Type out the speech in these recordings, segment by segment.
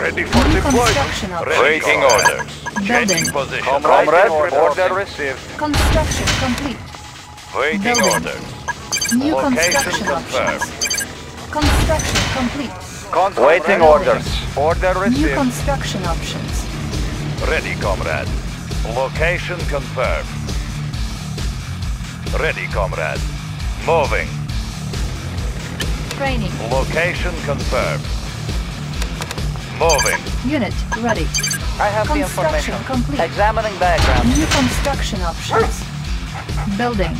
Ready for deployment. Waiting orders. Changing position. Comrade, order received. Construction complete. Waiting orders. New construction confirmed. Construction complete. Waiting orders. Order received. New construction options. Ready, comrade. Location confirmed. Ready, comrade. Moving. Training. Location confirmed. Moving. Unit ready. I have the information. Complete. Examining diagram. New construction options. Building.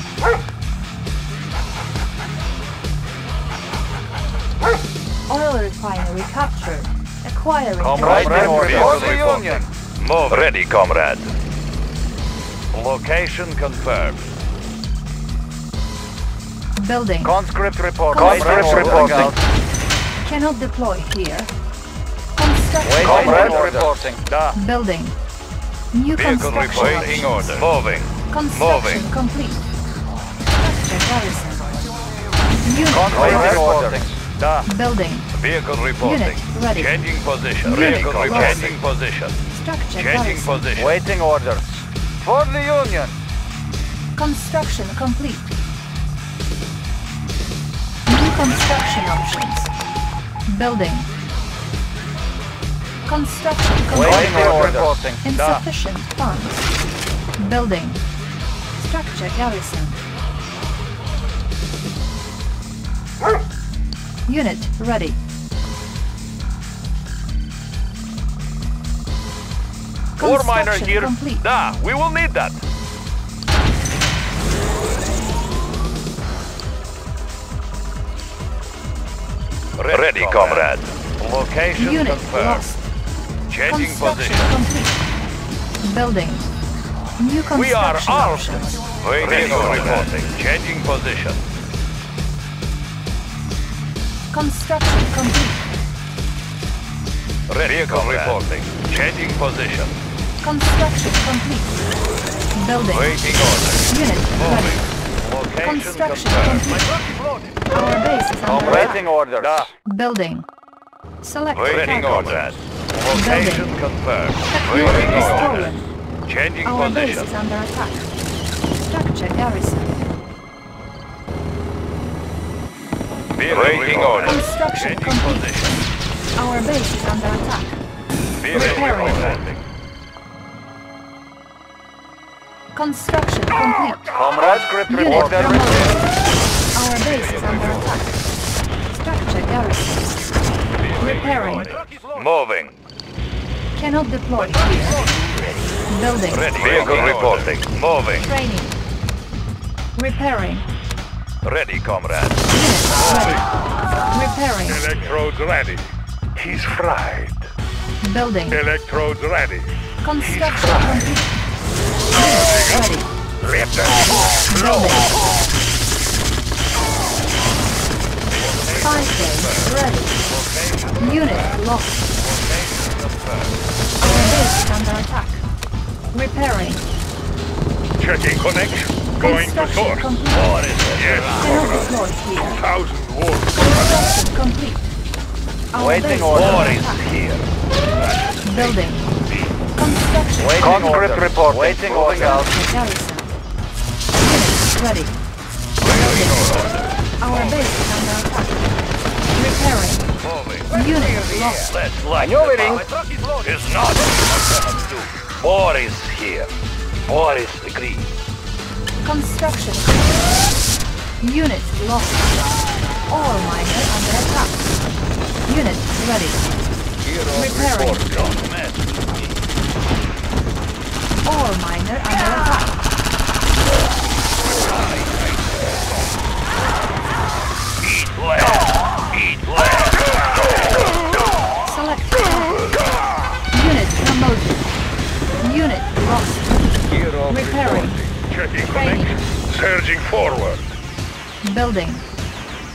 Oil refinery captured. Acquiring. Comrade, order. Move. Ready, comrade. Location confirmed. Building. Conscript report. Conscript reporting. Cannot deploy here. Construction. Comrade reporting. Building. New vehicle construction order. Moving. Construction complete. Structure garrison. Unit reporting. Building. Vehicle reporting. Unit ready. Changing position. Vehicle changing position. Structure changing garrison. Position. Waiting orders. For the Union. Construction complete. New construction options. Building. Construction complete. Waiting orders. Insufficient funds. Building. Structure garrison. Unit ready. Ore miner here. Complete. Da, we will need that. Ready, comrade. Location unit confirmed. Lost. Changing position. Complete. Building. New construction. We are armed. Waiting for reporting. Changing position. Construction complete. Ready, comrade. Reporting. Changing position. Construction complete. Building. Waiting orders. Unit ready. Location construction complete. Our base is under waiting orders. Building. Select waiting orders. Location confirmed. Waiting orders. Changing our position. Our base is under attack. Structure garrison. Waiting orders. Construction changing complete. Position. Our base is under attack. Repairing. Construction complete. Comrade, grip report. Our base is under attack. Structure garrison. Repairing. Moving. Cannot deploy here. Building. Vehicle reporting. Moving. Training. Repairing. Ready, comrade. Repairing. Electrodes ready. He's fried. Building. Electrodes ready. Construction complete. Ready. Building. 5 days ready. Unit lost. Our base is under attack. Repairing. Checking connection. Going to source. What is it? Yes. 2,000 volts. Construction complete. Our waiting orders here. Building. Construction. Conscript report. Waiting orders. Garrison. Unit ready. Building. Our base is under attack. Repairing. Unit lost. Let's light the power. It's not what we do. War is here. War is agreed. Construction. Unit lost. All miners under attack. Unit ready. Repairing. All miner under attack. Eat left. Eat left. Select. Unit promoted. Unit lost. Repairing. Checking connection. Surging forward. Building.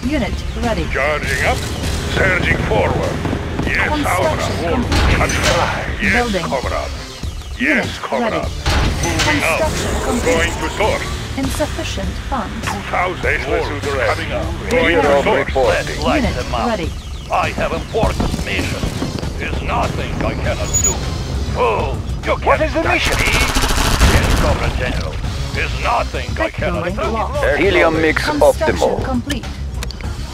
Unit ready. Charging up. Surging forward. Yes, comrade. Yes, building. Comrade. Yes, unit comrade. Moving up. Going to source. Insufficient funds. 2,000 volts coming up. Going to source. Let's light them up. I have important mission. There's nothing I cannot do. Fools, you can't. What is the mission? Yes, Comrade General. There's nothing I cannot do. Air helium mix optimal. Complete.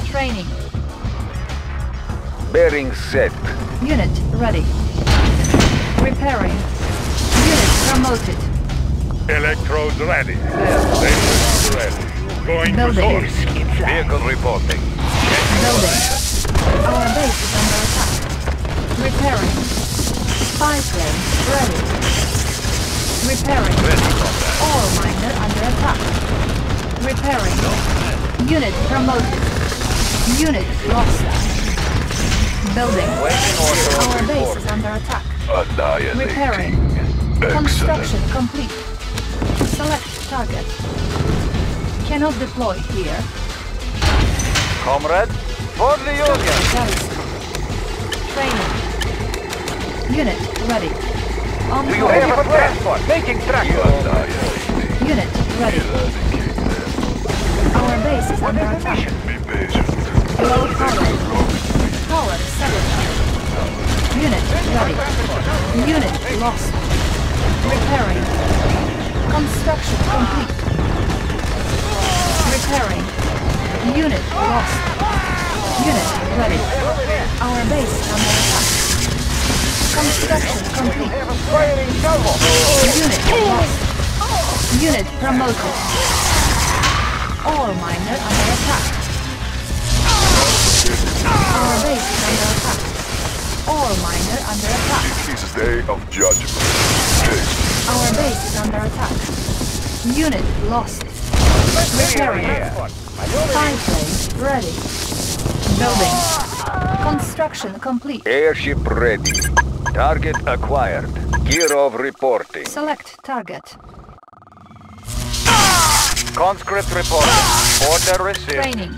Training. Bearing set. Unit ready. Repairing. Unit promoted. Electrodes ready. Sensors ready. Going to source. Vehicle reporting. Building. Our base is under attack. Repairing. Spy plane ready. Repairing. All miner under attack. Repairing. Unit promoted. Unit lost. Building. Our base is under attack. Repairing. Construction complete. Select target. Cannot deploy here. Comrade, for the Union! Training. Unit ready. On do you have a transport? Making track. Unit ready. Our base is under attack. Low power. Power sabotaged. Unit ready. Unit lost. Repairing. Construction complete. Repairing. Unit lost. Unit ready. Our base under attack. Construction complete. Unit lost. Unit promoted. All miner under attack. Our base under attack. All miner under attack. It is day of judgment. Our base is under attack. Unit lost. Repairing. Spy plane ready. Building. Construction complete. Airship ready. Target acquired. Kirov reporting. Select target. Conscript reporting. Order received. Training.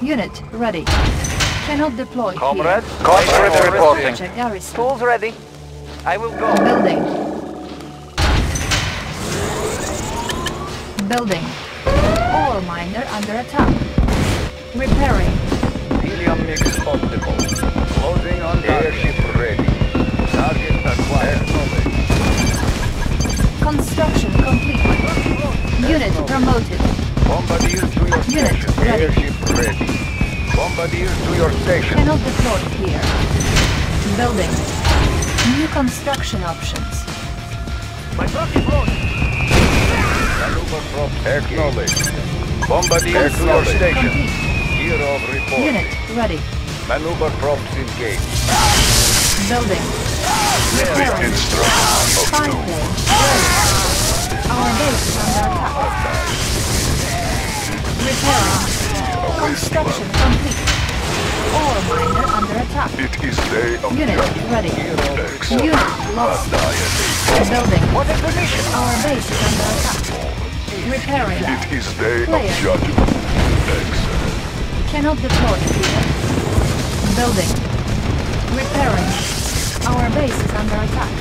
Unit ready. Cannot deploy. Comrade, here. Conscript reporting. Tools ready. I will go. Building. Building. All miner under attack. Repairing. Helium mix possible. Closing on airship ready. Target acquired. Construction complete. Unit promoted. Bombardier to your station. Ready. Airship ready. Bombardier to your station. Cannot deploy here. Building. New construction options. My truck is loaded. Acknowledged. Bombardier to your station. Kirov reporting. Unit ready. Maneuver props engaged. Building. Repairing. Spy plane ready. Our base is under attack. Repairing. Construction complete. All miner under attack. It is day of unit judgment. Ready. Unit lost. Building. What is the mission? Our base is under attack. Repairing. It is day player. Of judgment. Excellent. Cannot deploy here. Building. Repairing. Our base is under attack.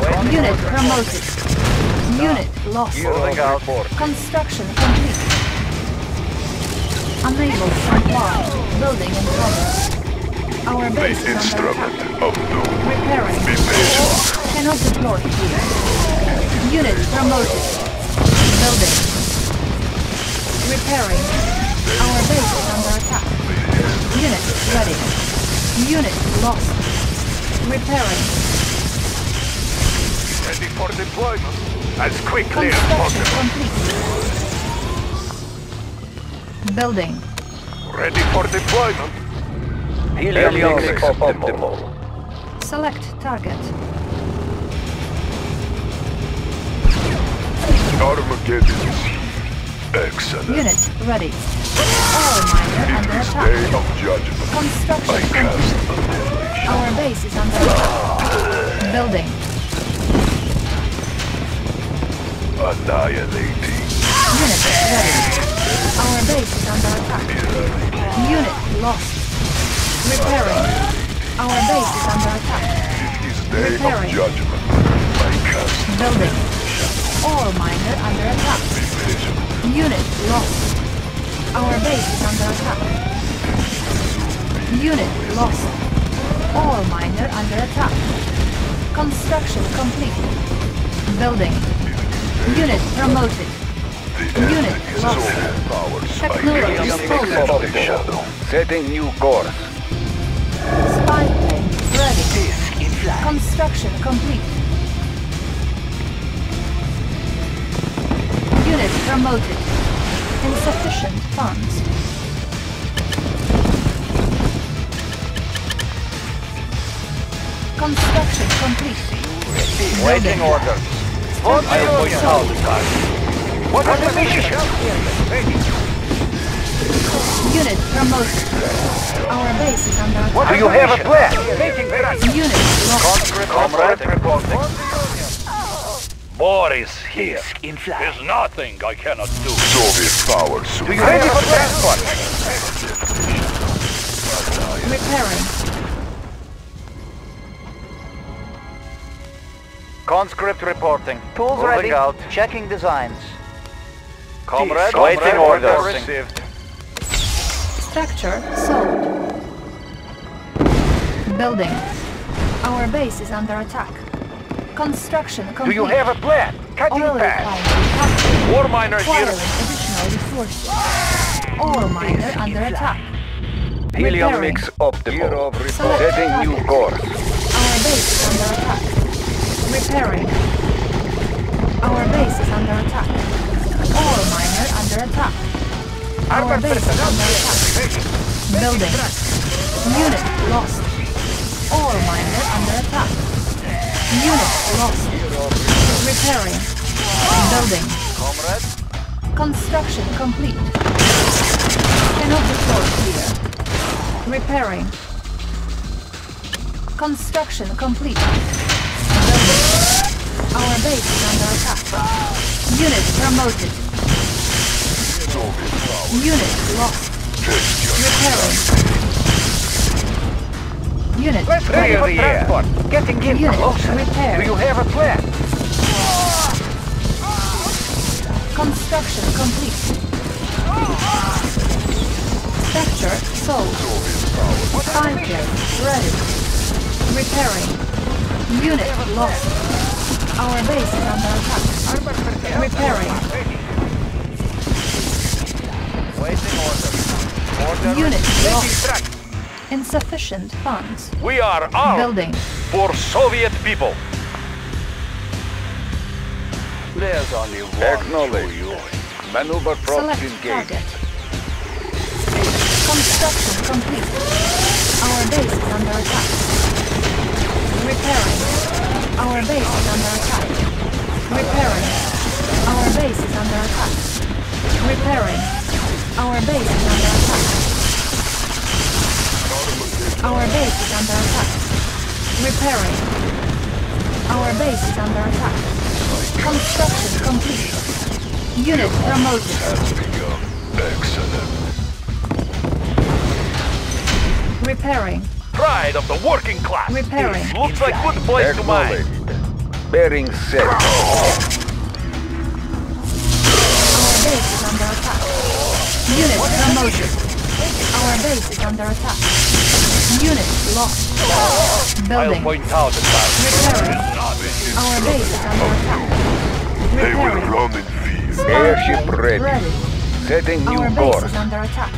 When unit promoted. Stop. Unit lost. Construction complete. Unable to comply. Building in progress. Our base is instrument under attack. Repairing. Be patient. Cannot deploy here. Unit promoted. Building. Repairing. Our base is under attack. Unit ready. Unit lost. Repairing. Ready for deployment. As quickly as possible. Complete. Building. Ready for deployment. Helium mix optimal. Select target. Armageddon is here. Excellent. Unit ready. All miner under attack. It is day of judgment. Construction complete. Our base is under attack. Building. Annihilating. Unit ready. Our base is under attack. Unit lost. Repairing. Our base is under attack. It is day repairing. Of judgment. I cast. Building. All miner under attack. Unit lost. Our base is under attack. Unit lost. Ore miner under attack. Construction complete. Building. Unit promoted. Unit lost. Technology forward. Setting new course. Spy plane ready. Construction complete. Unit promoted. Insufficient funds. Construction complete. Waiting orders. What are your orders? What are the mission? Unit promoted. Our base is under attack. Do you have a plan? Unit lost. Comrade reporting. Boris here. There's nothing I cannot do. Soviet power. Do you ready for transport? Repairing. Conscript reporting. Tools moving ready. Out. Checking designs. Comrade, waiting orders received. Structure sold. Building. Our base is under attack. Construction complete. Do you have a plan? Cutting path. Ore miner here. Additional resources. Ore miner under attack. Helium mix optimal. Setting new course. Our base is under attack. Repairing. Our base is under attack. Ore miner under attack. Our base is under attack. Building. Unit lost. Ore miner under attack. Unit lost. Repairing. Building. Construction complete. Cannot deploy here. Repairing. Construction complete. Our base is under attack. Unit promoted. Unit lost. Repairing. Unit ready for transport. Getting in closer. Do you have a plan? Construction complete. Structure sold. Spy plane ready. Repairing. Unit lost. Our base is under attack. Repairing. Waiting order. Unit lost. Insufficient funds. We are armed. Building. For Soviet people. There's only one. Acknowledge. Maneuver props engaged. Construction complete. Our base is under attack. Repairing. Our base is under attack. Repairing. Our base is under attack. Repairing. Our base is under attack. Our base is under attack. Repairing. Our base is under attack. Construction complete. Unit promoted. Has begun. Excellent. Repairing. Pride of the working class. Repairing. Looks like good place to mine. Bearing set. Our base is under attack. Unit promoted. Our base is under attack. Unit lost. Building. Repairing. Our base is under attack. They will run in fear. Airship ready. Setting new course. Our base is under attack.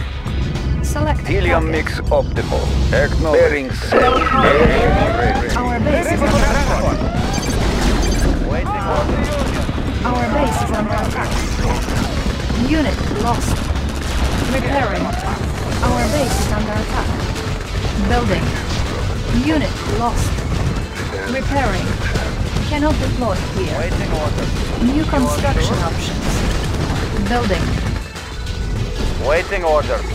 Select helium mix optimal. Bearing set. Our base is under attack. Our base is under attack. Unit lost. Repairing. Our base is under attack. Building. Unit lost. Repairing. Cannot deploy here. New construction options. Building. Waiting orders.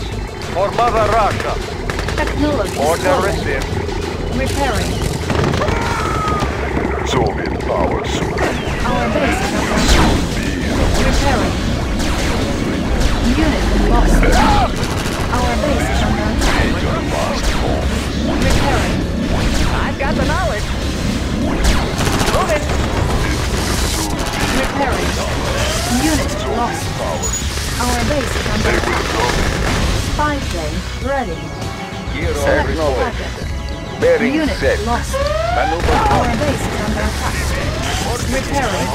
For Mother Russia. Technology. Order received. Repairing. Soviet power soon. Our base is under attack. Repairing. Unit lost. Our base is under attack. Repairing. I've got the knowledge. Move it. Repairing. Unit lost. Our base is under attack. Spy plane ready. Select target. Bearing unit set. Lost. Maneuver. Our base is under attack. Repairing.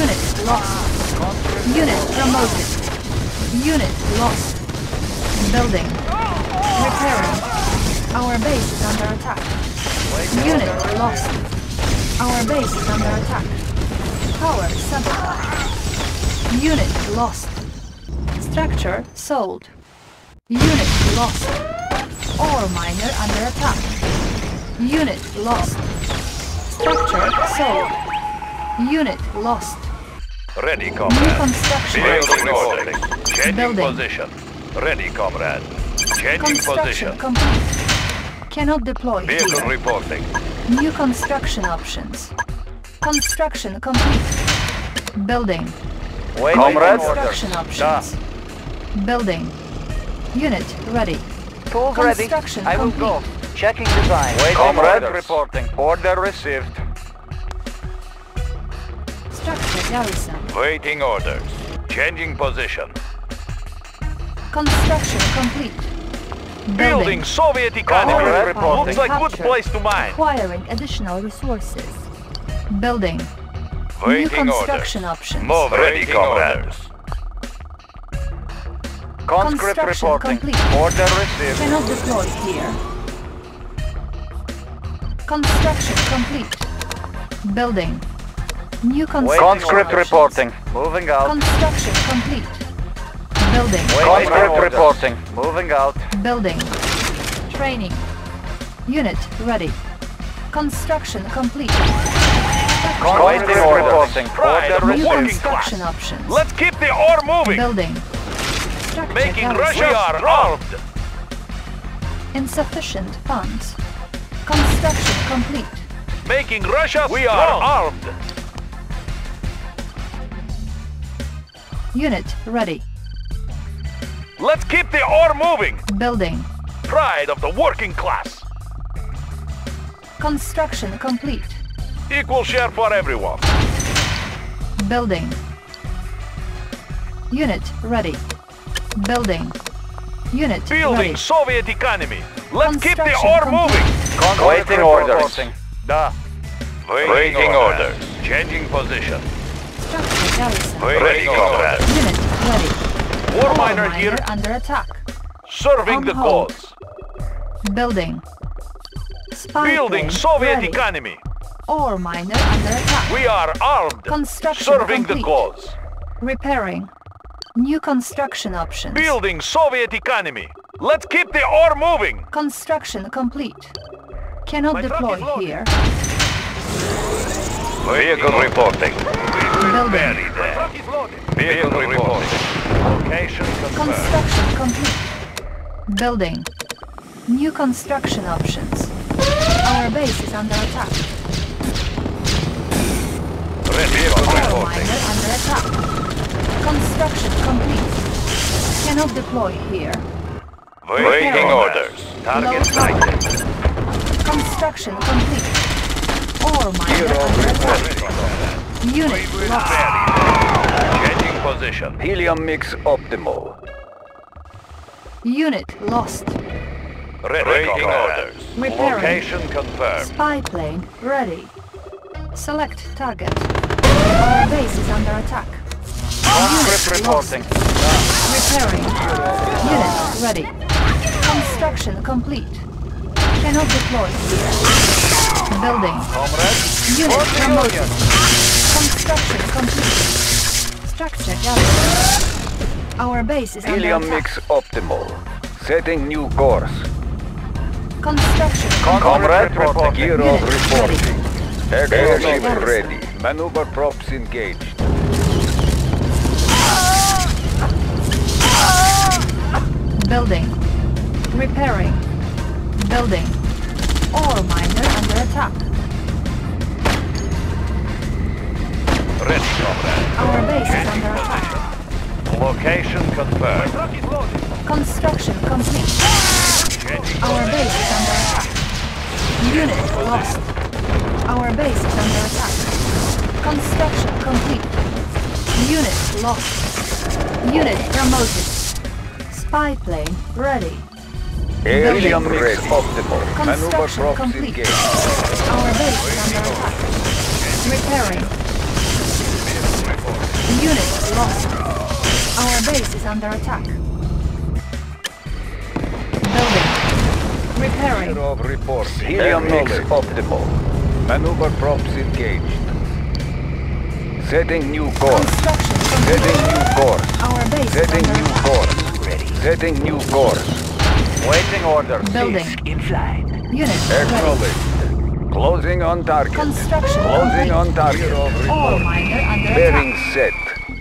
Unit lost. Unit promoted. Unit lost. Building. Repairing. Our base is under attack. Unit lost. Our base is under attack. Power sabotaged. Unit lost. Structure sold. Unit lost. Ore miner under attack. Unit lost. Structure sold. Unit lost. Ready, comrade. New construction. Building order. Changing building. Position. Ready, comrade. Changing position. Complete. Cannot deploy. Vehicle here. Reporting. New construction options. Construction complete. Building. Wait, comrade. Construction options. Da. Building. Unit ready. Tools ready. I will complete. Go. Checking design. Waiting comrade orders. Reporting. Order received. Structure garrison. Waiting orders. Changing position. Construction complete. Building, Soviet economy. Reporting. Looks like captured. Good place to mine. Acquiring additional resources. Building. Waiting new construction orders. Options. Move ready comrades. Conscript reporting. Complete. Order received. Cannot deploy here. Construction complete. Building. New construction. Conscript options. Reporting. Moving out. Construction complete. Building. Conscript reporting. Moving out. Building. Training. Unit ready. Construction complete. Conscript reporting. Order new construction options. Let's keep the ore moving. Building. Structure making Russia armed. Insufficient funds. Construction complete. Making Russia we are armed. Unit ready. Let's keep the ore moving. Building. Pride of the working class. Construction complete. Equal share for everyone. Building. Unit ready. Building. Unit building ready. Soviet economy. Let's keep the ore moving. Waiting orders. Da. Waiting orders. Changing position. Ready, comrade. Unit ready. War miner here. Under attack. Serving on the hold. Cause. Building. Spy building Soviet ready. Economy. Ore miner under attack. We are armed. Construction serving complete. The cause. Repairing. New construction options. Building Soviet economy. Let's keep the ore moving. Construction complete. Cannot my deploy here. Vehicle reporting. Building. Vehicle reporting. Location confirmed. Construction complete. Building. New construction options. Our base is under attack. Vehicle miner under attack. Construction complete. Cannot deploy here. Waiting orders. Target sighted. Construction complete. Ore miner under attack. Unit lost. Changing position. Helium mix optimal. Unit lost. Rating orders. Repairing. Location confirmed. Spy plane ready. Select target. Our base is under attack. Unit reporting. Repairing. Unit ready. Construction complete. Cannot deploy here. Building. Unit promoted. Construction complete. Structure gathered. Our base is helium under attack. Mix optimal. Setting new course. Construction comrade reporting. Gear of reporting. Airship ready. Maneuver props engaged. Building. Repairing. Building. Ore miner under attack. Ready, comrade. Our base is under attack. Location confirmed. Construction complete. Our base is under attack. Unit lost. Our base is under attack. Construction complete. Unit lost. Unit promoted. Spy plane ready. Area mix optimal. Maneuver props engaged. Our base is under attack. Repairing. Units lost. Our base is under attack. Building. Repairing. Report. Area mix optimal. Maneuver props engaged. Setting new course. Setting new course. Our base setting new course. Ready. Setting new course. Waiting orders. Building. In flight. Units ready. Closing on target. Construction closing complete. On target. All minor under attack. Bearing set.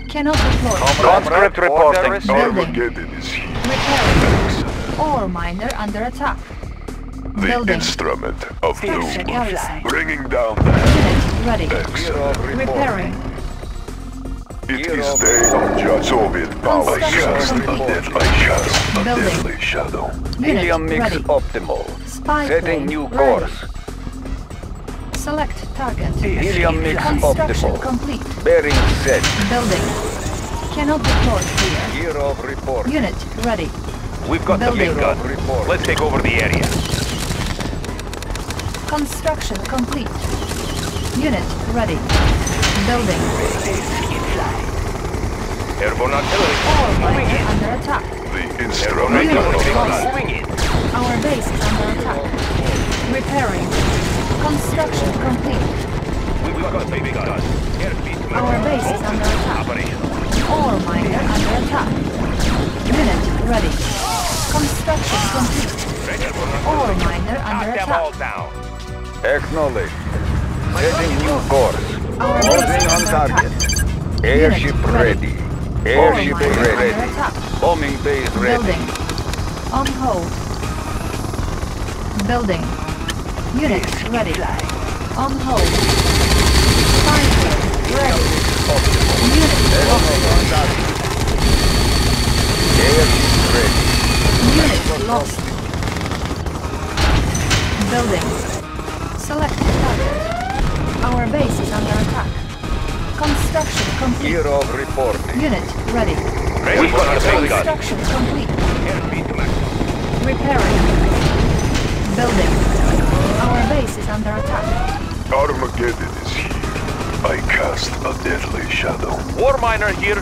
Cannot deploy. Conscript reporting. Armageddon is here. Repairing. All minor under attack. The building. Instrument of doom. Bringing down the unit ready. Excellent. Repairing. It is day of Judge Soviet power. A deadly shadow. Helium mix ready. Optimal. Spy setting plane new ready. Course. Select target. Helium mix optimal. Complete. Bearing set. Building. Cannot report here. Year of report. Unit ready. We've got building. The big gun. Let's take over the area. Construction complete. Unit ready. Building. Airborne artillery. All moving in. Under attack. The instrument moving in. Our base is under attack. Repairing. Construction complete. We've got the big guns. Our base is under attack. All minor under attack. Unit ready. Construction complete. All minor under attack. Acknowledged. Setting new course. Moving on target. Airship ready. Airship ready. Bombing base ready. Building. On hold. Building. Unit ready. On hold. Fighter ready. Unit ready. Airship ready. Unit lost. Building. Select target. Our base is under attack. Construction complete. Year of reporting. Unit ready. Ready for construction complete. Repairing. Building. Our base is under attack. Armageddon is here. I cast a deadly shadow. War miner here.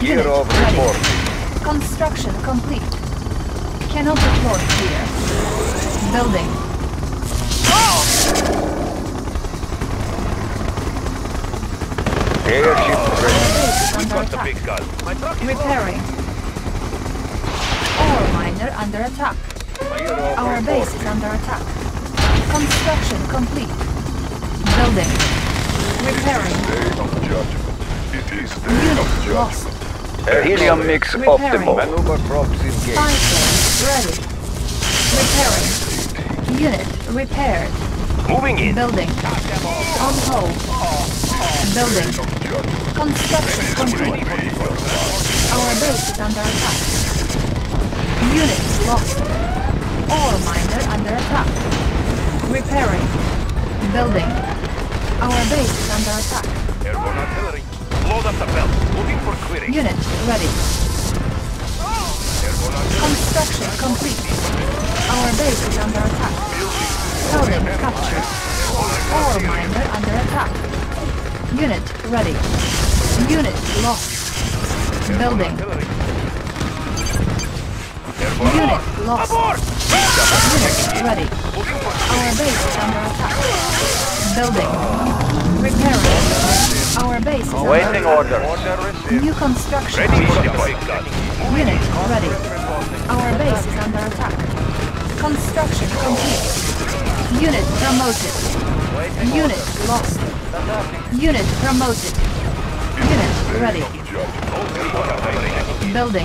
Year of reporting. Construction complete. Cannot report here. Building. Oh! Airship ready. We've got the big gun. Repairing. All miner under attack. Our base is under attack. Construction complete. Building. Repairing. It is day of judgment. Helium mix optimal. Maneuver props engaged. Ready. Repairing. Unit repaired. Moving in. Building. On hold. Building. Construction complete. Our base is under attack. Units lost. All miner under attack. Repairing. Building. Our base is under attack. Airborne artillery. Load up the belt. Looking for clearing. Unit ready. Construction complete. Our base is under attack. Building captured. All miner under attack. Unit ready. Unit lost. Building. Unit lost. Unit ready. Our base is under attack. Building. Repairing. Our base is under attack. New construction. Unit ready. Our base is under attack. Construction complete. Unit promoted. Unit lost. Unit promoted. Unit ready. Building.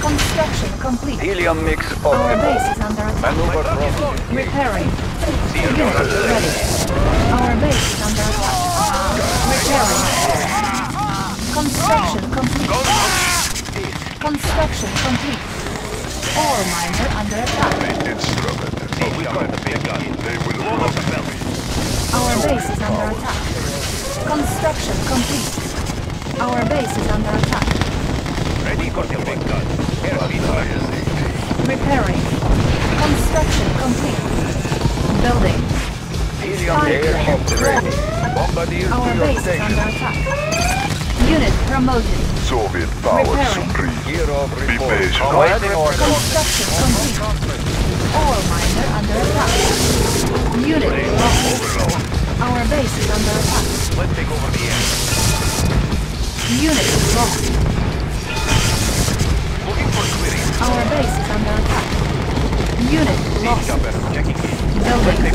Construction complete. Helium mix optimal. Our base is under attack. Repairing. Unit ready. Our base is under attack. Repairing. Construction complete. Construction complete. All miner under attack. The instrument. We got the big gun. They will blow up the belly. Our base is under attack. Construction complete. Our base is under attack. Repairing. Construction complete. Building. Our base is under attack. Unit promoted. Soviet power supreme. Be patient. Construction complete. All miner under attack. Unit promoted. Our base is under attack. Let's take over the air. Unit lost. Our base is under attack. Unit lost. Building.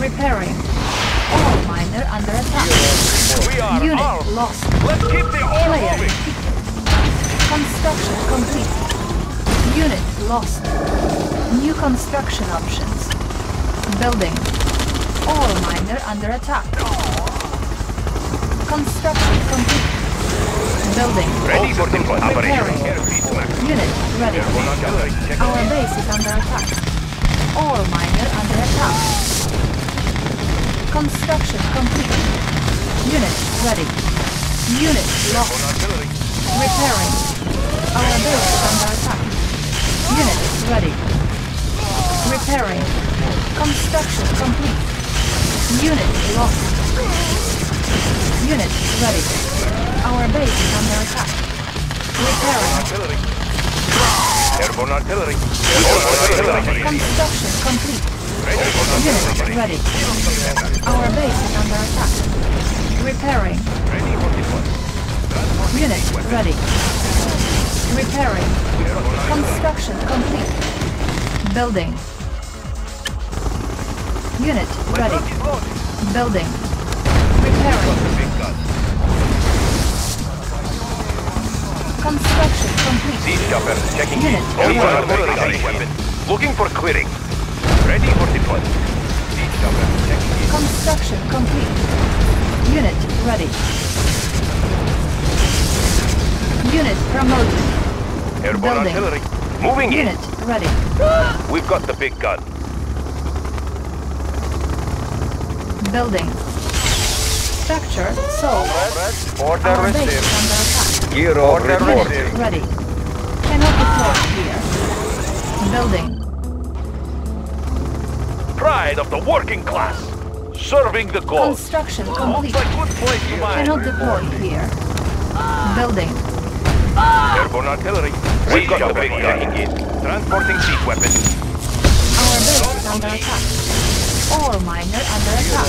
Repairing. All miner under attack. Unit lost. Let's keep the oil moving. Construction complete. Unit lost. New construction options. Building. All miner under attack. Construction complete. Building. Ready for deployment. Unit ready. Our base is under attack. All miner under attack. Construction complete. Unit ready. Unit lost. Repairing. Our base is under attack. Unit ready. Repairing. Construction complete. Unit lost. Unit ready. Our base is under attack. Repairing. Airborne artillery. Construction complete. Unit ready. Our base is under attack. Repairing. Unit ready. Repairing. Construction complete. Building. Unit ready. Building. Repairing. Construction complete. Siege chopper checking in. Looking for clearing. Ready for deployment. Siege chopper checking in. Construction complete. Unit ready. Unit promoted. Airborne artillery. Moving in. Unit ready. We've got the big gun. Building. Structure sold. Our base is under attack. Gear order ready. Cannot deploy here. Building. Pride of the working class. Serving the cause. Construction complete. Cannot deploy here. Building. Airborne artillery. We've got the big gun. Transporting siege weapons. Our base is under attack. All miner under attack.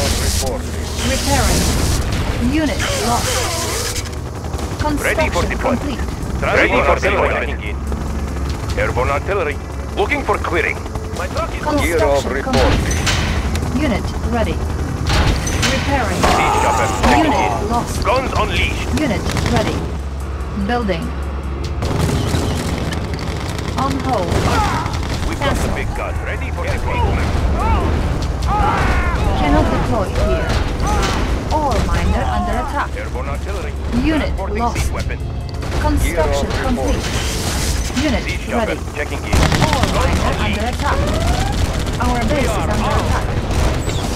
Repairing. Unit lost. Ready for deployment. Ready for deployment. Airborne artillery. Looking for clearing. My truck is on. Gear of reporting. Unit ready. Repairing. Siege chopper. Unit lost. Guns unleashed. Unit ready. Building. On hold. We've got the big gun. Ready for deployment. Cannot deploy here. All miner under attack. Airborne artillery. Unit lost. Construction complete. Unit ready. All miner under attack. Our base is under attack.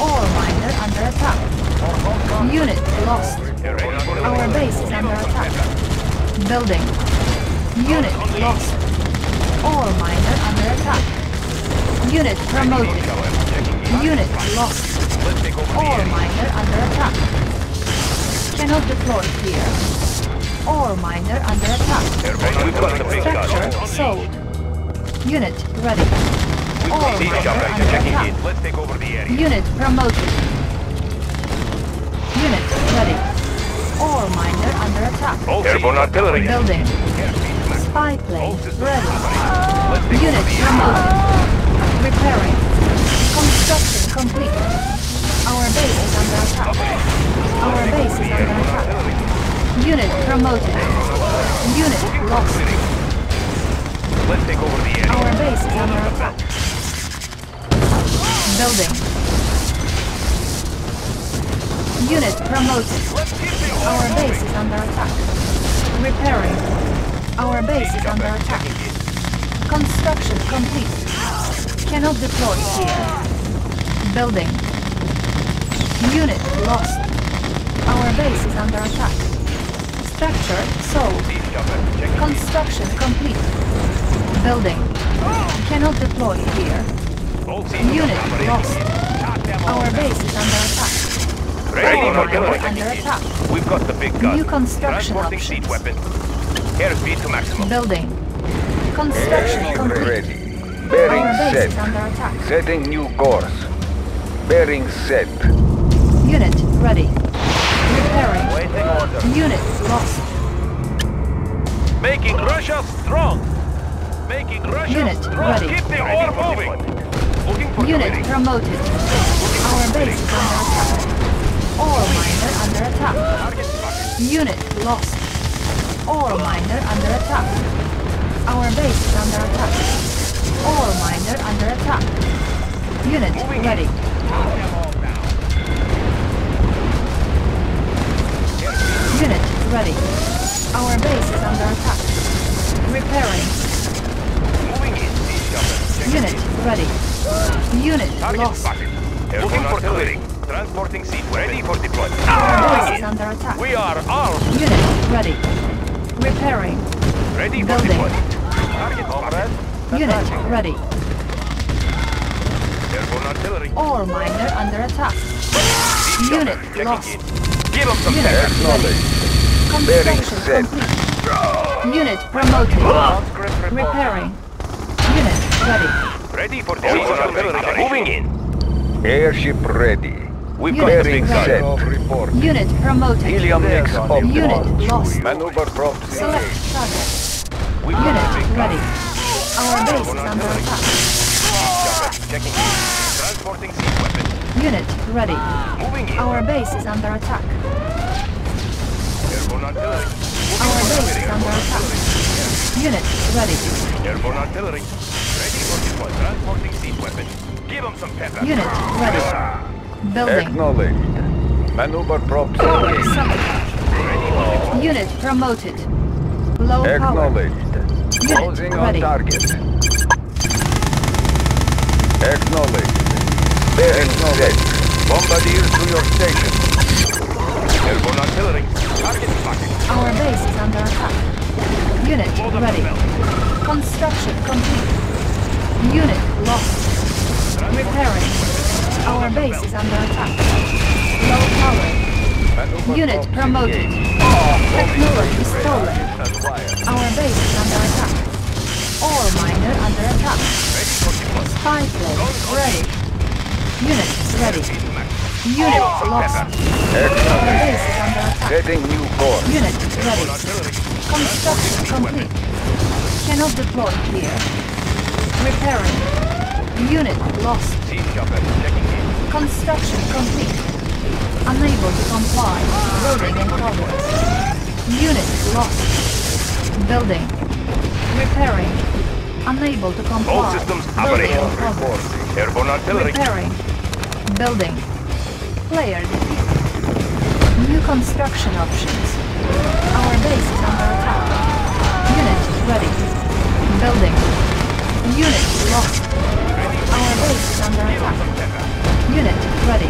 All miner under attack. Unit lost. Our base is under attack. Building. Unit lost. All miner under attack. Unit promoted. Unit lost. All miner under attack. Cannot deploy here. All miner under attack. Structure sold. Unit ready. All miner under attack. Unit promoted. Unit ready. All miner under attack. Airborne artillery. Building. Spy plane ready. Unit promoted. Repairing. Construction complete. Our base is under attack. Our base is under attack. Unit promoted. Unit lost. Let's take over the area. Our base is under attack. Building. Unit promoted. Our base is under attack. Repairing. Our base is under attack. Construction complete. Cannot deploy here. Building. Unit lost. Our base is under attack. Structure sold. Construction complete. Building. Cannot deploy here. Unit lost. Our base is under attack. Ready for deploy. We've got the big gun. New construction options. Seat weapon. Air speed to maximum. Building. Construction complete. Ready. Bearing set. Our base is under attack. Setting new course. Bearing set. Unit ready. Repairing. Waiting order. Unit lost. Making Russia strong. Making Russia strong. Ready. Keep the ore moving. Looking for unit clearing. Promoted. Our base is under attack. Ore miner under attack. Unit lost. Ore miner under attack. Our base is under attack. Ore miner under attack. Unit ready. Unit ready. Our base is under attack. Repairing. Unit ready. Unit lost. Looking for clearing. Transporting seat ready for deployment. Our base is under attack. We are armed. Unit ready. Repairing. Ready for deployment. Unit ready. All miner under attack. Unit lost. Give them some air knowledge. Bearing set. Unit promoted. Repairing. Unit ready. Ready for deployment. Moving in. Airship ready. We bearing set. Unit promoted. Helium mix optimal. Unit lost. Maneuver props. Select target. Unit ready. Our base is under attack. Transporting sea weapons. Unit ready. Moving in. Our base is under attack. Airborne artillery. Our base is under attack. Unit ready. Airborne artillery. Ready for deploy. Transporting sea weapon. Give them some pepper. Unit ready. Building. Acknowledged. Maneuver props. Ready. Unit promoted. Low power. Acknowledged. Unit closing ready. On target. Acknowledged. Bearing set. Bombardier to your station. Airborne artillery. Target marking. Our base is under attack. Unit ready. Construction complete. Unit lost. Repairing. Our base is under attack. Low power. Unit promoted. Technology stolen. Our base is under attack. Ore miner under attack. Spy plane ready. Unit ready. Unit lost. Our base is under attack. Setting new course. Unit ready. Construction complete. Cannot deploy here. Repairing. Unit lost. Construction complete. Unable to comply. Building in progress. Unit lost. Building. Repairing. Unable to comply. All systems operating. Airborne artillery. Repairing. Building. Player defeated. New construction options. Our base is under attack. Unit ready. Building. Unit lost. Our base is under attack. Unit ready.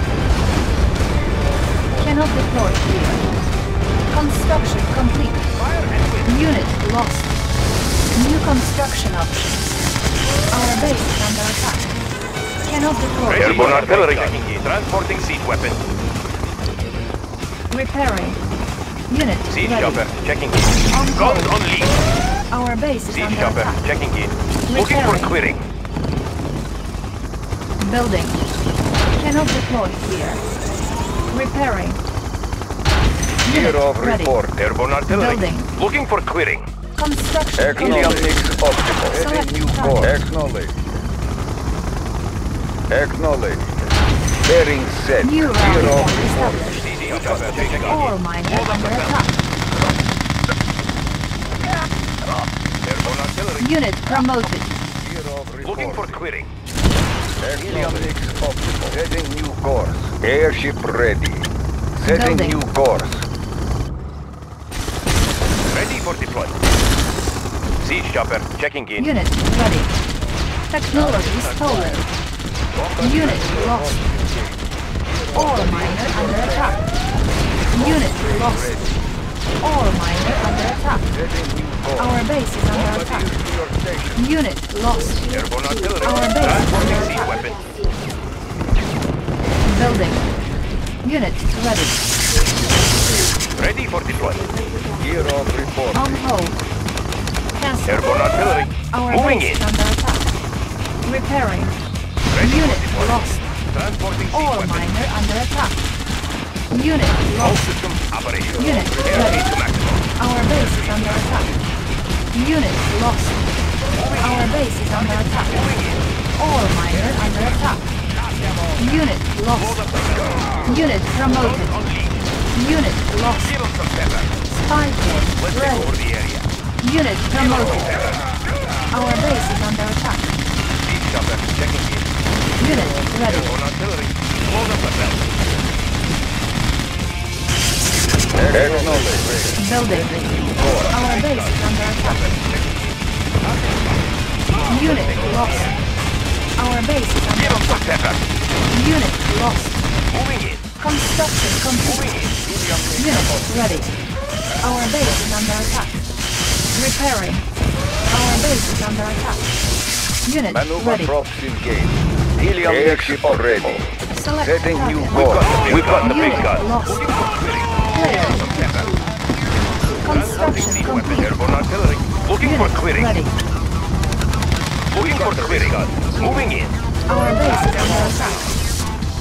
Cannot deploy here. Construction complete. Unit lost. New construction options. Our base is under attack. Cannot deploy. Airborne artillery. Transporting seat weapon. Repairing. Unit seat ready. Chopper checking in. Guns on lead. Our base is seat under chopper attack. Checking in. Looking for clearing. Building. Cannot deploy here. Repairing. Unit ready. Report. Airborne artillery. Building. Looking for clearing. Construction. Acknowledged. Select new course. Acknowledged. Acknowledged. Bearing set. New round established. All miners under attack. Unit promoted. Looking for clearing. Airship optimal. Setting new course. Airship ready. Setting new course. Ready for deployment. Siege chopper checking in. Unit ready. Technology stolen. Unit lost. All miner under attack. Unit lost. All miners under attack. Our base is under attack. Unit lost. Our base is under attack. Building. Unit ready. Ready for deployment. Gear of report. On hold. Cancel. Airborne artillery. Our base is under attack. Repairing. Unit lost. All miner under attack. Unit lost. Unit ready. Our base is under attack. Unit lost. Our base is under attack. All miner under attack. Unit lost. Unit promoted. Unit lost. Spy plane ready. Unit promoted. Our base is under attack. Unit ready. Building. Our base is under attack. Unit lost. Our base is under attack. Unit lost. Construction complete. Unit ready. Our base is under attack. Repairing. Our base is under attack. Unit ready. Helium airship ready. Setting new goal. We've got the big gun. Construction complete. Looking for clearing. Ready. Looking for the clearing. Moving in. Our base is under attack.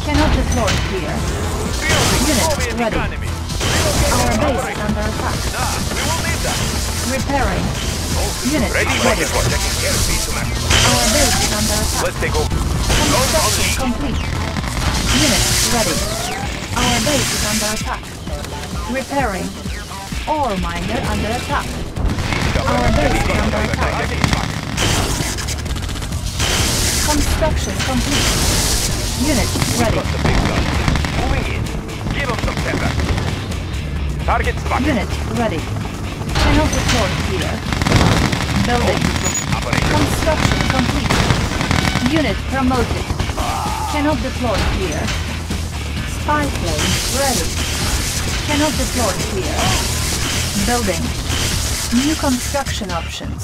Cannot deploy here. Unit ready. Our base is under attack. We will need that. Repairing. Unit ready. Our base is under attack. Let's take over. Construction complete. Unit ready. Our base is under attack. Repairing. All miner under attack. Our base is under attack. Construction complete. Unit ready. Moving in. Give us some cover. Target spotted. Unit ready. Cannot deploy here. Building. Construction complete. Unit promoted. Cannot deploy here. Spy plane ready. Cannot deploy here. Building. New construction options.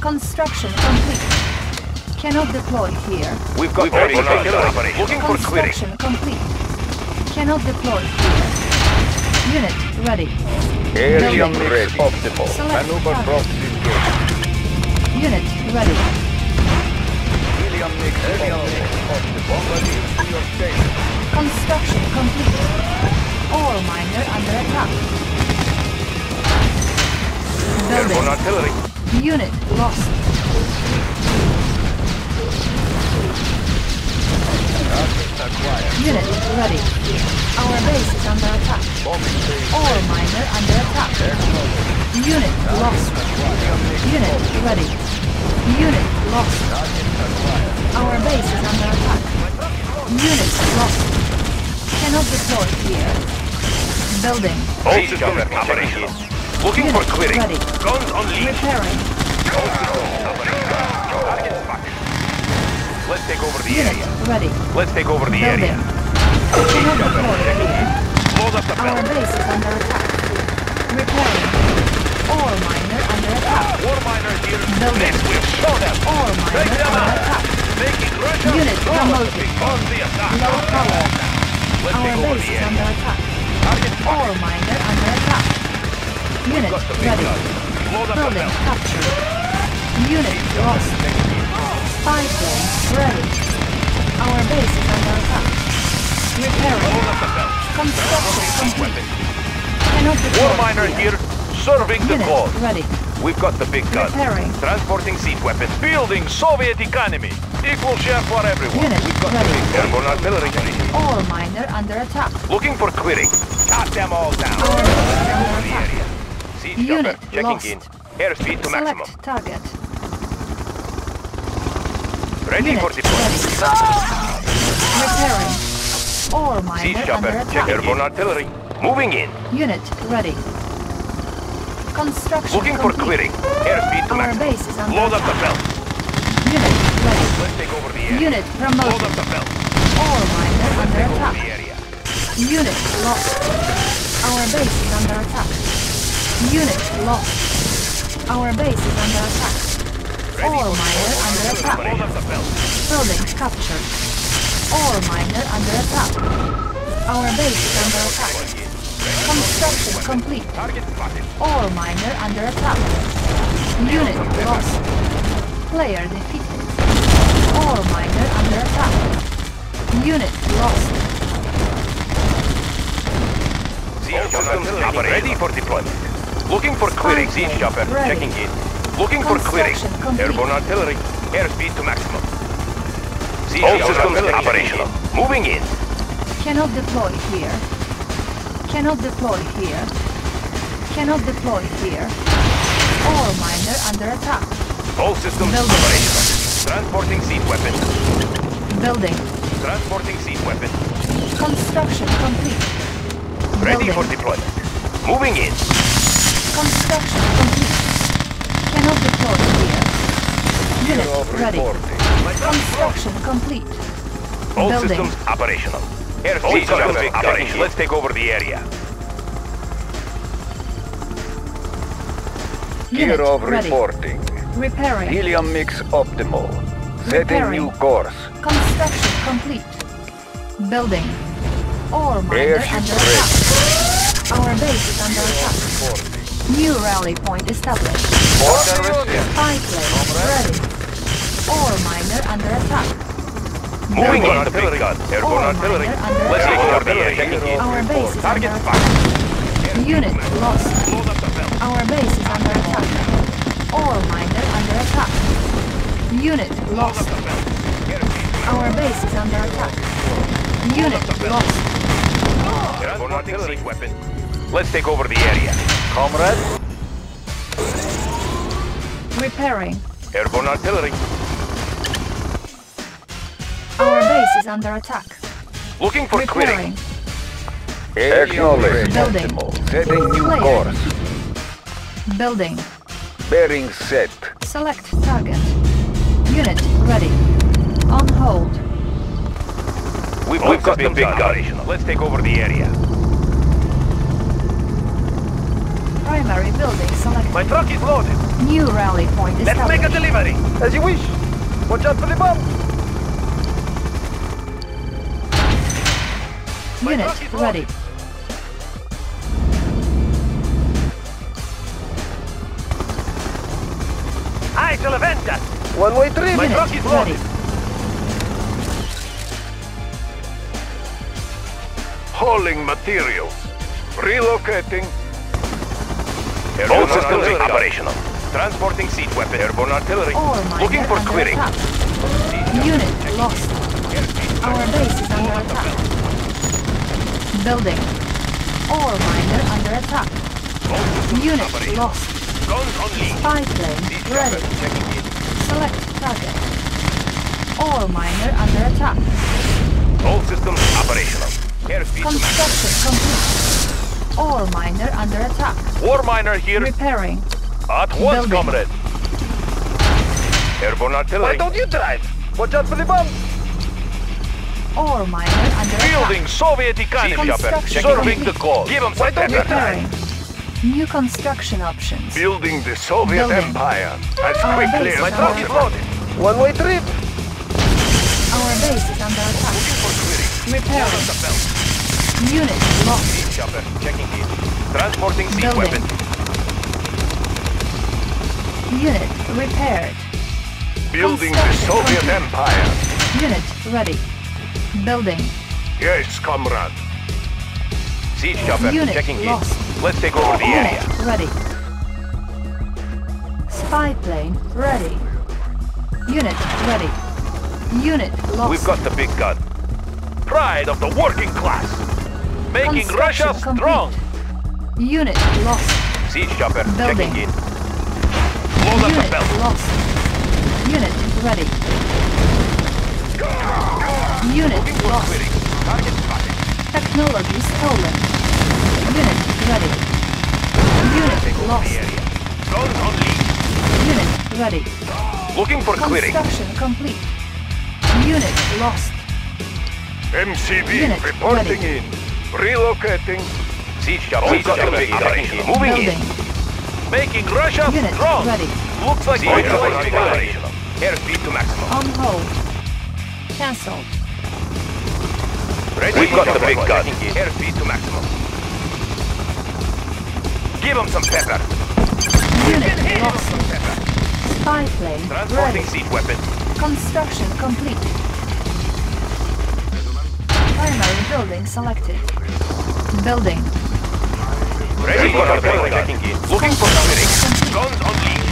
Construction complete. Cannot deploy here. We've got airborne artillery. Looking for clearing. Construction complete. Cannot deploy here. Unit ready. Airship ready. Optimal. Maneuver process engaged. Unit ready. Helium mix optimal. Construction complete. All miner under attack. Airborne artillery. Unit lost. Unit ready. Our base is under attack. All miner under attack. Unit lost. Unit ready. Unit lost. Our base is under attack. Unit lost. Cannot deploy here. Building. All system operation. Looking for clearing. Ready. Guns on lead. Repairing. Let's take over the area. Ready. Let's take over the area. Hold up the belt. Our base is under attack. Repairing. All miner under attack. War miner here. Building. Show them. All miner under attack. Making Russia. Unit promoted. On the attack. Low power. Our base is under attack. All miner under attack. Unit ready. Building captured. Unit lost. Spy plane ready. Our base is under attack. Repairing. Construction complete. Cannot deploy. War miner here, serving the cause. Ready. We've got the big gun. Repairing. Transporting seed weapon. Building Soviet economy. Equal share for everyone. Unit We've got ready. The big airborne artillery. All miner under attack. Looking for clearing. Cut them all down. Our base is under attack. Siege unit checking lost. In. Airspeed to maximum. Select target. Ready unit for deployment. Repairing. All miner under attack. Check airborne artillery. Moving in. Unit ready. Construction looking complete. For clearing. Airspeed to maximum. Our base is under load attack. Load up the belt. Unit ready. Let's take over the area. Unit promoted. Load up the belt. All miner under attack. Unit lost. Our base is under attack. Unit lost. Our base is under attack. All miner under attack. Building captured. All miner under attack. Our base is under attack. Construction complete. All miner under attack. Unit lost. Player defeated. All miner under attack. Unit lost. Ready for deployment. Looking for clearing. Siege chopper checking in. Looking for clearing. Airborne artillery. Airspeed to maximum. All systems operational. Moving in. Cannot deploy here. Cannot deploy here. Cannot deploy here. All miner under attack. All systems operational. Transporting seed weapon. Building. Transporting seed weapon. Construction complete. Ready for deployment. Moving in. Construction complete. Cannot deploy here. Unit ready. Construction complete. All building. Systems operational. Airfield systems operational. Let's take over the area. Unit ready. Reporting. Repairing. Helium mix optimal. Setting new course. Construction complete. Building. All miners under attack. Our base is under attack. New rally point established. Spy plane ready. All miner under attack. Moving on the big gun. Airborne artillery. Let's take over the area. Our base is under attack. Unit lost. Our base is under attack. All miner under attack. Unit lost. Our base is under attack. Unit lost. Weapon. Let's take over the area. Comrade. Repairing. Airborne artillery. Our base is under attack. Looking for clearing. Acknowledged. Building. Setting new course. Building. Bearing set. Select target. Unit ready. On hold. We've got the big gun. Let's take over the area. Primary building selected. My truck is loaded. New rally point established. Let's make a delivery. As you wish. Watch out for the bomb. Unit ready. I shall avenge that. One-way trip. My truck is loaded. Hauling materials. Relocating. All systems operational. Transporting seed weapon. Airborne artillery. Looking for clearing. Unit lost. Our base is under attack. Building. All miner under attack. Unit lost. Spy plane ready. Select target. All miner under attack. All systems operational. Construction complete. All miner under attack. War miner here. Repairing. At once, building. Comrade. Airborne artillery. Why don't you drive? Watch out for the bombs. All miner under attack. Building Soviet economy. Serving the cause. Give them some time. New construction options. Building the Soviet Empire. As quickly as possible. One-way trip. Our base is under attack. Repairing. Unit lost. Seed chopper checking in. Transporting seed weapon. Unit repaired. Building the Soviet Empire. Unit ready. Building. Yes, comrade. Seed chopper checking lost. In. Let's take over the area. Ready. Spy plane ready. Unit ready. Unit lost. We've got the big gun. Pride of the working class. Making Russia strong. Unit lost. Siege chopper checking in. Blow up the belt. Unit lost. Unit ready. Unit lost. Technology stolen. Unit ready. Unit lost. Unit ready. Looking for clearing. Construction complete. Unit lost. MCV reporting in. Relocating. Siege chopper. Moving in. making Russia strong. Looks like the operational. Airspeed to maximum. On hold. Cancelled. We've got the big gun. Airspeed to maximum. Give them some pepper. Unit lost. Spy plane transporting seat weapon. Construction complete. Primary building selected. Building. Ready for the building. Looking for clearing. Guns on lead.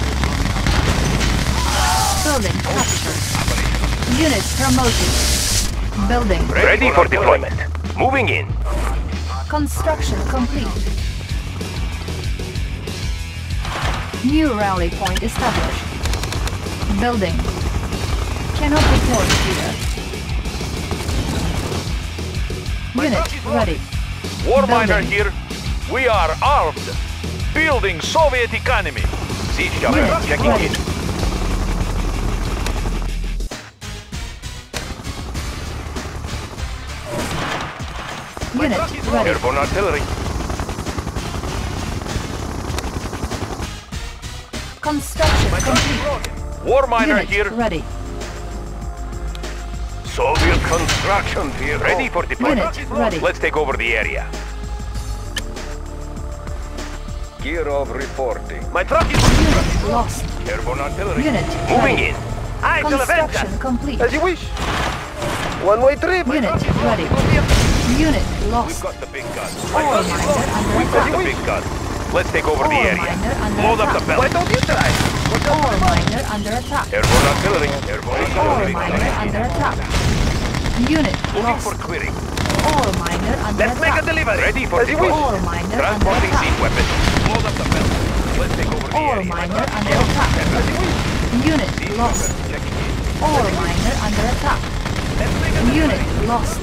Building captured. Unit promoted. Building. Ready for deployment. Moving in. Construction complete. New rally point established. Building. Cannot deploy here. Unit ready. War miner here. We are armed. Building Soviet economy. Siege chopper checking in. Unit ready. Airborne artillery. Construction complete. War miner here. Ready. Soviet construction here. Ready for deployment. Ready. Let's take over the area. Gear of reporting. My truck is lost. Airborne artillery. Unit moving ready. In. I construction complete. As you wish. One-way trip. Unit ready. Unit lost. We've got the big gun. We've got the big gun. Let's take over the area. Load up the belt. Why don't you try? All miner under attack. Airborne artillery. Airborne artillery. All miner under attack. Unit lost. Looking for clearing. All miner under attack. Let's make a delivery. Ready for deploy. All miner under attack. Hold up the belt. Let's take over the area. All miner under attack. Unit lost. All miner under attack. Unit lost.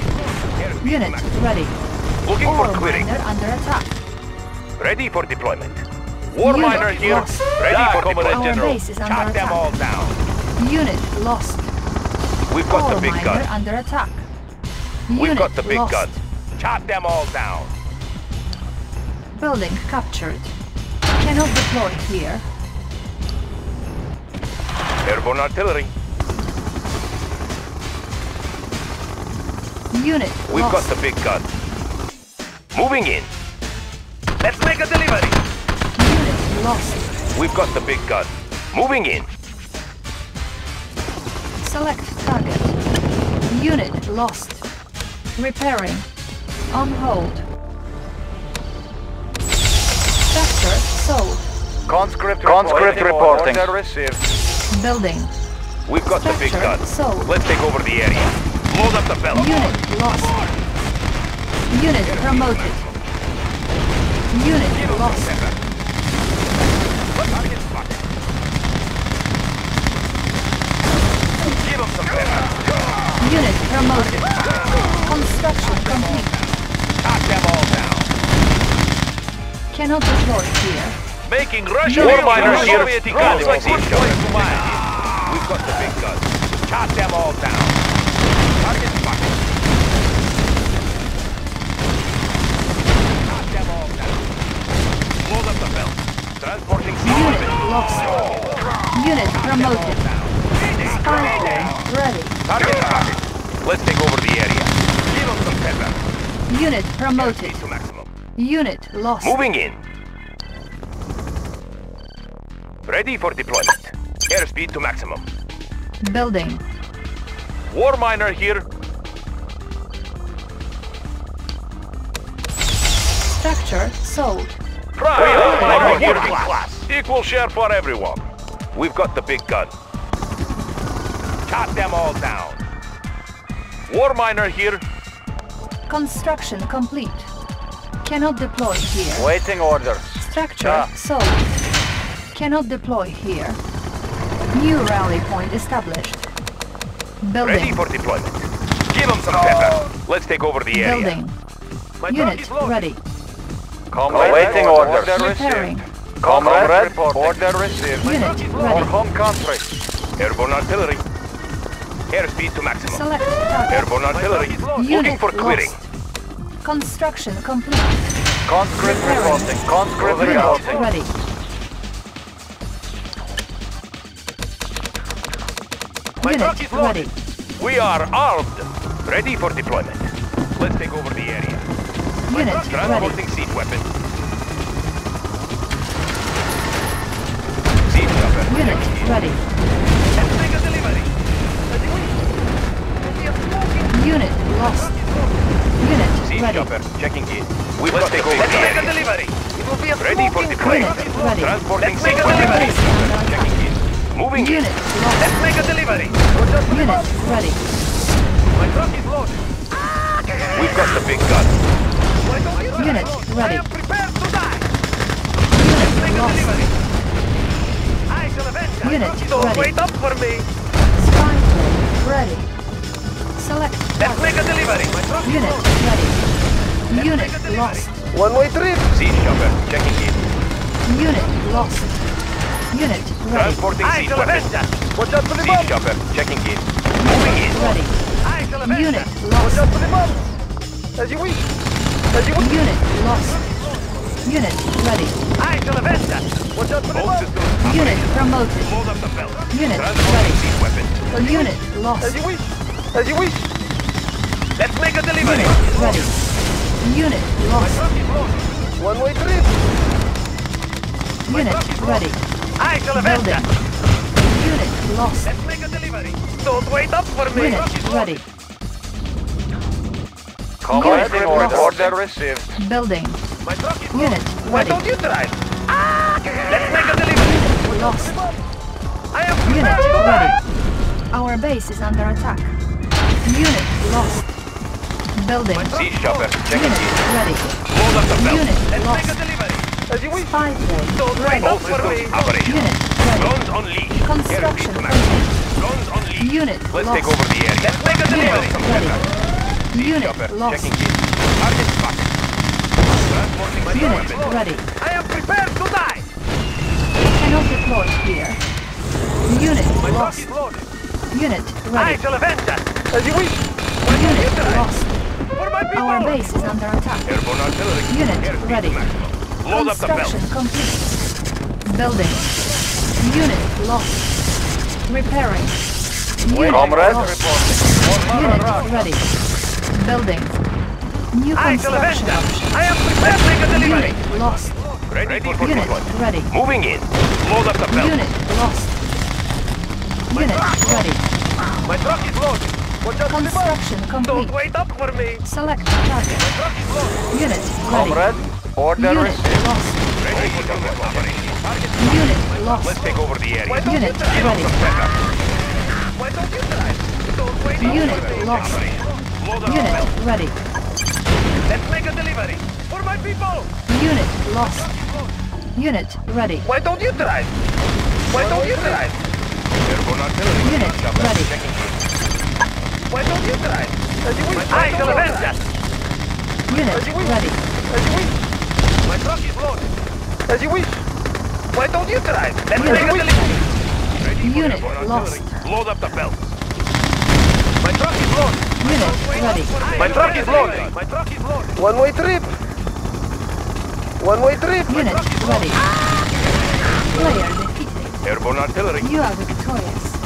Unit ready. Looking for clearing. All miner under attack. Ready for deployment. War miner here. Ready for deployment, General. Chop them all down. Unit lost. We've got the big gun. All miner under attack. We've got the big gun. Chop them all down. Building captured. Cannot deploy here. Airborne artillery. Unit lost. We've got the big gun. Moving in. Let's make a delivery. Unit lost. We've got the big gun. Moving in. Select target. Unit lost. Repairing. On hold. Sector sold. Conscript reporting. Building. We've got the big gun. Sold. Let's take over the area. Load up the belt. Unit lost. Unit promoted. Unit lost. Give him some better. Unit promoted. Construction complete. Knock them all down. Cannot deploy here. Making Russia war miners here. We've got the big guns. Chop them all down. Target spotted. Chop them all down. Blow up the belt. Transporting seat. Unit lost. Unit promoted. Spy plane ready. Target spotted. Let's take over the area. Give them some pepper. Unit promoted. Unit lost. Moving in. Ready for deployment. Airspeed to maximum. Building. War miner here. Structure sold. Prime working class. Equal share for everyone. We've got the big gun. Chop them all down. War miner here. Construction complete. Cannot deploy here. Waiting orders. Structure sold. Cannot deploy here. New rally point established. Building. Ready for deployment. Give them some pepper. Let's take over the area. Building. My unit ready. Comrade waiting orders. Order repairing. Comrade report. Order received. Unit ready. For home country. Airborne artillery. Airspeed to maximum. Select target. Airborne artillery. Looking for clearing. Construction complete. Conscript reporting. Conscript reporting. Ready. Unit ready. We are armed. Ready for deployment. Let's take over the area. Unit ready. Transporting seed weapon. Seed weapon. Unit ready. Let's take a delivery. Unit lost. Unit ready. Seed chopper checking in. We must take over the area. Delivery. It will be a ready for deployment. Transporting seed weapon. Checking in. Moving. Unit lost. Let's make a delivery. Unit ready. My truck is loaded. We've got the big gun. Unit ready. I am prepared to die. Unit make a delivery. I shall avenge. Unit ready. Wait up for me. Spy plane ready. Select. Let's make a delivery. My truck is loaded. Ready. Unit lost. One-way trip. Seed chopper checking in. Unit lost. Unit ready. Transporting seed weapon. Watch out for the bomb. Seed chopper checking in. Moving in. Ready. Unit lost. As you wish. As you wish. Unit lost. Unit ready. I shall avenge that. Watch out for the bomb. Unit promoted. Hold up the belt. Unit ready. Unit lost. As you wish. As you wish. Let's make a delivery. Unit ready. Unit lost. One-way trip. Unit ready. I shall avenge that. Unit lost. Let's make a delivery. Don't wait up for me. Unit ready. Collecting order received. Building. Unit ready. Why don't you try? Let's make a delivery. Unit lost. I am unit ready. Our base is under attack. Unit lost. Building. Siege chopper. Checking in. Ready. Hold up the belt. Unit lost. Let's make a delivery. As you wish. Five days. Don't wait up for me. Unit ready. Guns on lead. Construction complete. Guns on lead. Unit lost. Let's take over the area. Let's make a delivery. Unit ready. Unit lost. Checking in. Target spot. Unit ready. I am prepared to die. We cannot deploy here. Unit lost. Unit ready. I shall avenge that. As you wish. Unit lost. For my people. Our base is under attack. Airborne artillery. Unit ready. Construction complete. Building. Unit lost. Repairing. Unit lost. Unit ready. Building. New construction. I am prepared to make a delivery. Unit lost. Ready for unit ready. Moving in. Load up the belt. Unit lost. Unit ready. My truck is loaded. Construction complete. Don't wait up for me. Select target. My truck is loaded. Unit ready. Comrade, order received. Ready for deployment. Unit lost. Let's take over the area. Unit ready. Why don't you try? Don't wait up. Unit lost. Unit ready. Let's make a delivery for my people. Unit lost. Unit ready. Why don't you try? Why don't you try? Unit ready. Why don't you try? I shall avenge that. Unit ready. As you wish. My truck is loaded. As you wish. Why don't you try? Let's make a delivery. Unit lost. Load up the belt. My truck is loaded. Unit ready. My truck is loaded. One-way trip. One-way trip. Unit ready. Player defeated. Airborne artillery. You are victorious.